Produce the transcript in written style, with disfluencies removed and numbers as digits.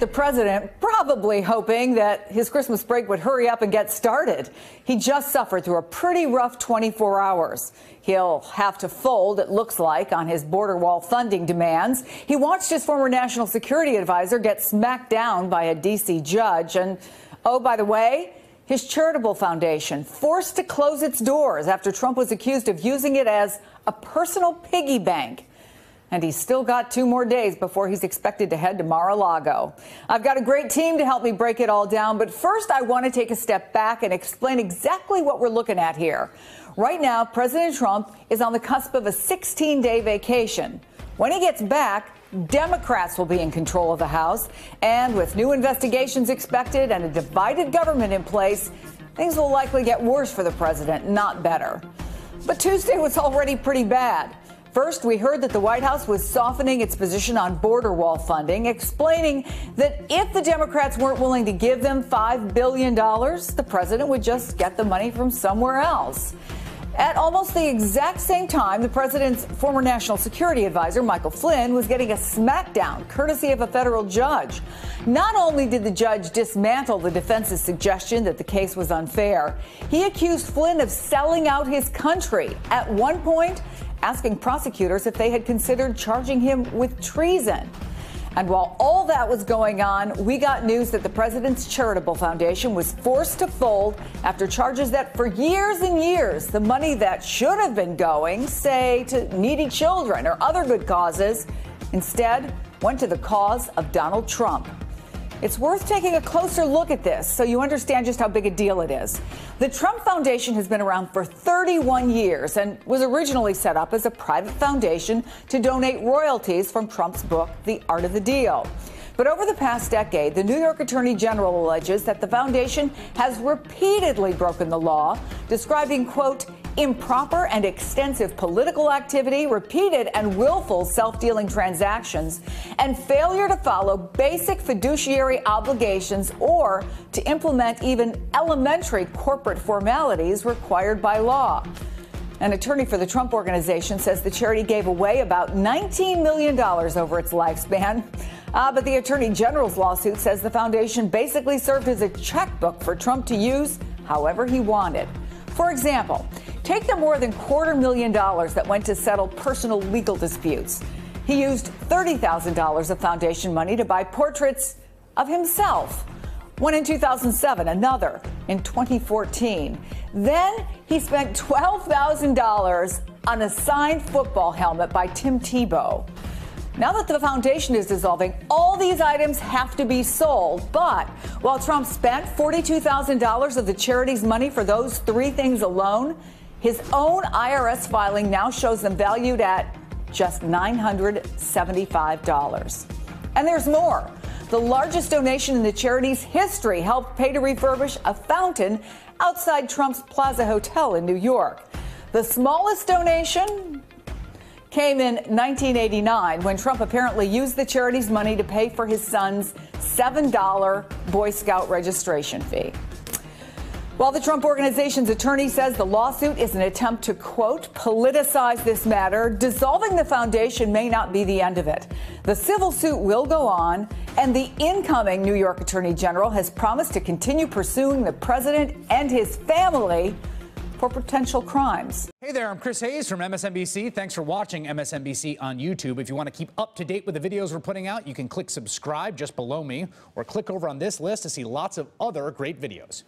The president probably hoping that his Christmas break would hurry up and get started. He just suffered through a pretty rough 24 hours. He'll have to fold, it looks like, on his border wall funding demands. He watched his former national security advisor get smacked down by a D.C. judge. And, oh, by the way, his charitable foundation forced to close its doors after Trump was accused of using it as a personal piggy bank. And he's still got 2 more days before he's expected to head to Mar-a-Lago. I've got a great team to help me break it all down, but first I want to take a step back and explain exactly what we're looking at here. Right now, President Trump is on the cusp of a 16-day vacation. When he gets back, Democrats will be in control of the House, and with new investigations expected and a divided government in place, things will likely get worse for the president, not better. But Tuesday was already pretty bad. First, we heard that the White House was softening its position on border wall funding, explaining that if the Democrats weren't willing to give them $5 billion, the president would just get the money from somewhere else. At almost the exact same time, the president's former national security advisor, Michael Flynn, was getting a smackdown courtesy of a federal judge. Not only did the judge dismantle the defense's suggestion that the case was unfair, he accused Flynn of selling out his country. At one point, asking prosecutors if they had considered charging him with treason. And while all that was going on, we got news that the president's charitable foundation was forced to fold after charges that for years and years, the money that should have been going, say, to needy children or other good causes, instead went to the cause of Donald Trump. It's worth taking a closer look at this so you understand just how big a deal it is. The Trump Foundation has been around for 31 years and was originally set up as a private foundation to donate royalties from Trump's book, The Art of the Deal. But over the past decade, the New York Attorney General alleges that the foundation has repeatedly broken the law, describing, quote, improper and extensive political activity, repeated and willful self-dealing transactions, and failure to follow basic fiduciary obligations or to implement even elementary corporate formalities required by law. An attorney for the Trump Organization says the charity gave away about $19 million over its lifespan. But the Attorney General's lawsuit says the foundation basically served as a checkbook for Trump to use however he wanted. For example, take the more than $250,000 that went to settle personal legal disputes. He used $30,000 of foundation money to buy portraits of himself. One in 2007, another in 2014. Then he spent $12,000 on a signed football helmet by Tim Tebow. Now that the foundation is dissolving, all these items have to be sold. But while Trump spent $42,000 of the charity's money for those 3 things alone, his own IRS filing now shows them valued at just $975. And there's more. The largest donation in the charity's history helped pay to refurbish a fountain outside Trump's Plaza Hotel in New York. The smallest donation came in 1989 when Trump apparently used the charity's money to pay for his son's $7 Boy Scout registration fee. While the Trump Organization's attorney says the lawsuit is an attempt to, quote, politicize this matter, dissolving the foundation may not be the end of it. The civil suit will go on, and the incoming New York Attorney General has promised to continue pursuing the president and his family for potential crimes. Hey there, I'm Chris Hayes from MSNBC. Thanks for watching MSNBC on YouTube. If you want to keep up to date with the videos we're putting out, you can click subscribe just below me, or click over on this list to see lots of other great videos.